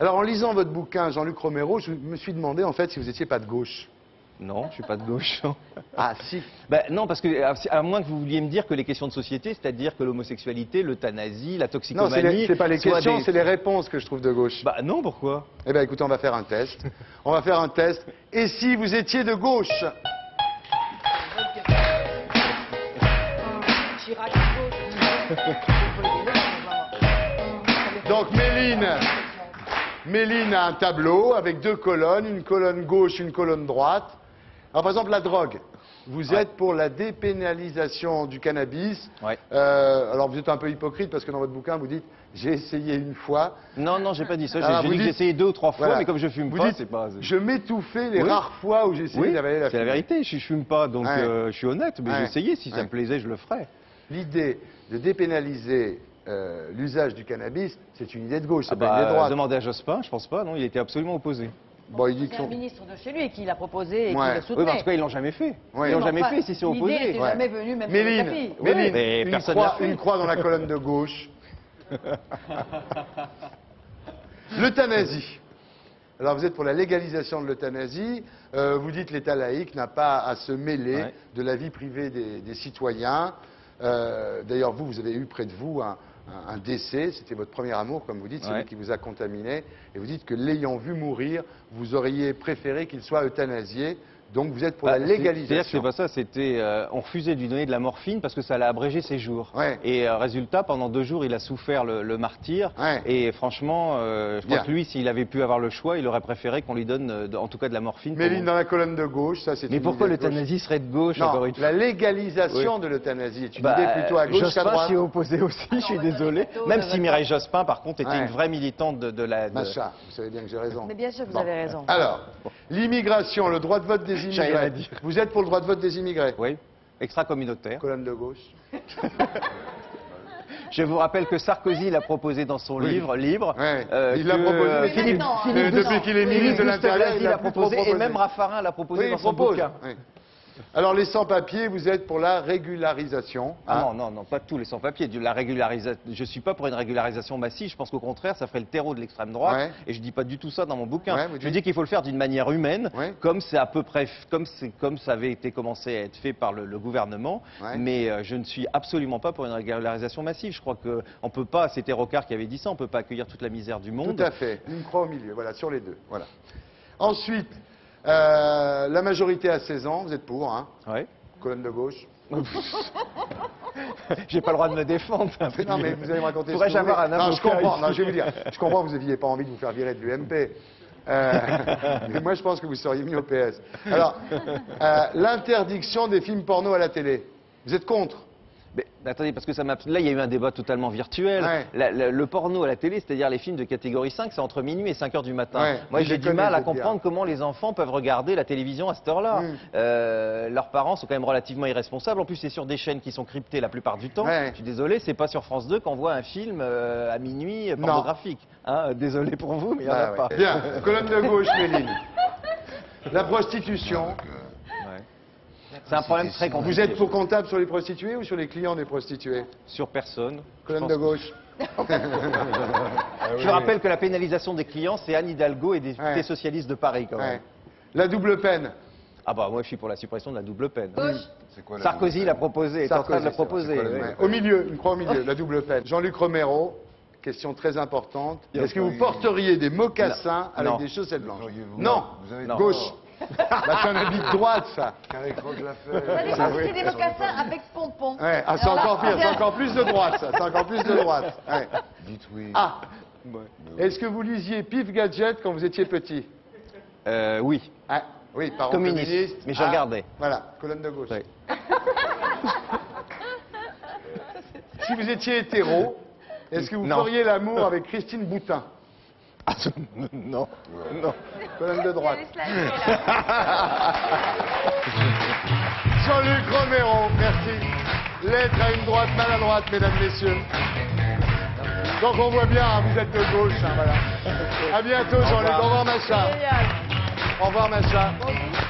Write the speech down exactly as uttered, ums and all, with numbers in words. Alors, en lisant votre bouquin, Jean-Luc Romero, je me suis demandé, en fait, si vous n'étiez pas de gauche. Non, je ne suis pas de gauche. Ah, si. Ben, non, parce que, à, à moins que vous vouliez me dire que les questions de société, c'est-à-dire que l'homosexualité, l'euthanasie, la toxicomanie... Non, ce n'est pas les questions, des... c'est les réponses que je trouve de gauche. Ben non, pourquoi? Eh bien, écoutez, on va faire un test. On va faire un test. Et si vous étiez de gauche? Donc, Méline... Méline a un tableau avec deux colonnes, une colonne gauche, une colonne droite. Alors, par exemple, la drogue. Vous êtes ouais. pour la dépénalisation du cannabis. Ouais. Euh, alors, vous êtes un peu hypocrite parce que dans votre bouquin, vous dites « j'ai essayé une fois ». Non, non, j'ai pas dit ça. Ah, j'ai dit dites... que j'ai essayé deux ou trois fois, voilà. mais comme je fume vous pas, c'est pas... Je m'étouffais les oui. rares fois où j'ai essayé oui. d'avaler la fumée. C'est la vérité, je fume pas, donc ouais. euh, je suis honnête, mais ouais. j'ai essayé. Si ouais. ça me plaisait, je le ferais. L'idée de dépénaliser... Euh, l'usage du cannabis, c'est une idée de gauche, c'est ah bah, pas une idée de droite. Demandez à Jospin, je pense pas, non, il était absolument opposé. Bon, bon, c'est un ministre de chez lui et qui l'a proposé et ouais. qui le soutenait. Oui, bah, en tout cas, ils l'ont jamais fait. Ouais. Ils l'ont jamais pas... fait, si c'est opposé. L'idée n'était ouais. jamais venue, même sur le tapis. Oui. Méline, mais une, personne croix, une croix dans la colonne de gauche. L'euthanasie. Alors, vous êtes pour la légalisation de l'euthanasie. Euh, vous dites que l'État laïque n'a pas à se mêler ouais. de la vie privée des, des citoyens. Euh, D'ailleurs, vous, vous avez eu près de vous un... un décès, c'était votre premier amour, comme vous dites, celui ouais. qui vous a contaminé, et vous dites que l'ayant vu mourir, vous auriez préféré qu'il soit euthanasié, donc vous êtes pour bah, la légalisation. C'est-à-dire que c'est pas ça, c'était, euh, on refusait de lui donner de la morphine parce que ça l'a abrégé ses jours. Ouais. Et euh, résultat, pendant deux jours, il a souffert le, le martyr, ouais. et franchement, euh, je Bien. pense que lui, s'il avait pu avoir le choix, il aurait préféré qu'on lui donne, euh, en tout cas, de la morphine. Méline, dans la colonne de gauche, ça c'est... Mais pourquoi l'euthanasie serait de gauche? Non, encore une... la légalisation oui. de l'euthanasie est une bah, idée plutôt à gauche qu'à droite. Jospin s'y est opposé aussi, je suis désolé. Même si Mireille Jospin, par contre, était ouais. une vraie militante de, de la... De... Macha, vous savez bien que j'ai raison. Mais bien sûr, vous bon. avez raison. Alors, l'immigration, le droit de vote des immigrés. Vous êtes pour le droit de vote des immigrés? Oui, extra-communautaire. Colonne de gauche. Je vous rappelle que Sarkozy l'a proposé dans son oui. livre, Libre. Ouais. Euh, il l'a proposé. Philippe, non, Philippe euh, depuis qu'il est oui, ministre de l'Intérieur, il l'a proposé, proposé. Et même Raffarin l'a proposé oui, dans son propose. bouquin. Oui. Alors, les sans-papiers, vous êtes pour la régularisation hein? Non, non, non, pas tous les sans-papiers. Régularisa... Je ne suis pas pour une régularisation massive. Je pense qu'au contraire, ça ferait le terreau de l'extrême droite. Ouais. Et je ne dis pas du tout ça dans mon bouquin. Ouais, dites... Je dis qu'il faut le faire d'une manière humaine, ouais. comme c'est à peu près, comme, comme ça avait été commencé à être fait par le, le gouvernement. Ouais. Mais euh, je ne suis absolument pas pour une régularisation massive. Je crois qu'on ne peut pas, c'était Rocard qui avait dit ça, on ne peut pas accueillir toute la misère du monde. Tout à fait. Une croix au milieu, voilà, sur les deux. Voilà. Ensuite... Euh, la majorité à seize ans, vous êtes pour, hein? Oui. Colonne de gauche. J'ai pas le droit de me défendre. Non, mais vous allez me raconter ça. Je avoir un non, je comprends, non, je vais vous dire. Je comprends que vous n'aviez pas envie de vous faire virer de l'U M P. Euh, mais moi, je pense que vous seriez mis au P S. Alors, euh, l'interdiction des films porno à la télé. Vous êtes contre? Mais, attendez, parce que ça m'a... Là, il y a eu un débat totalement virtuel. Ouais. La, la, le porno à la télé, c'est-à-dire les films de catégorie cinq, c'est entre minuit et cinq heures du matin. Ouais. Moi, j'ai du mal à comprendre bien. comment les enfants peuvent regarder la télévision à cette heure-là. Mm. Euh, leurs parents sont quand même relativement irresponsables. En plus, c'est sur des chaînes qui sont cryptées la plupart du temps. Ouais. Je suis désolé, c'est pas sur France deux qu'on voit un film euh, à minuit pornographique. Hein, désolé pour vous, mais il n'y ah, en a ouais. pas. Bien, colonne de gauche, Méline. La prostitution... C'est un problème très compliqué. Vous êtes pour comptable sur les prostituées ou sur les clients des prostituées? Sur personne. Colonne de gauche. Je rappelle que la pénalisation des clients, c'est Anne Hidalgo et des députés ouais. socialistes de Paris, quand même. Ouais. La double peine. Ah bah moi je suis pour la suppression de la double peine. Quoi, la Sarkozy l'a proposé, est en train de la proposer. Quoi, ouais. Au milieu, une croix au milieu, la double peine. Jean-Luc Romero, question très importante. Est-ce que vous porteriez des mocassins non. avec non. des chaussettes blanches? Non, vous avez non. gauche. Bah, c'est un habit de droite, ça. Avec Roque Lafayette. Vous allez porter des mocassins avec pompons. Ouais. Ah, c'est encore pire, c'est encore plus de droite, ça. C'est encore plus de droite. Ouais. Dites oui. Ah. Ouais. Est-ce que vous lisiez Pif Gadget quand vous étiez petit? Euh, oui. Ah, oui, par communiste. communiste. Mais je ah, regardais. Voilà, colonne de gauche. Ouais. Si vous étiez hétéro, est-ce que vous non. feriez l'amour avec Christine Boutin? Ah, non, non. Colonne de droite. Jean-Luc Romero, merci. Lettre à une droite maladroite, mesdames, messieurs. Donc on voit bien, hein, vous êtes de gauche, hein, voilà. À bientôt, Jean-Luc. Au revoir, Macha. Au revoir, Macha.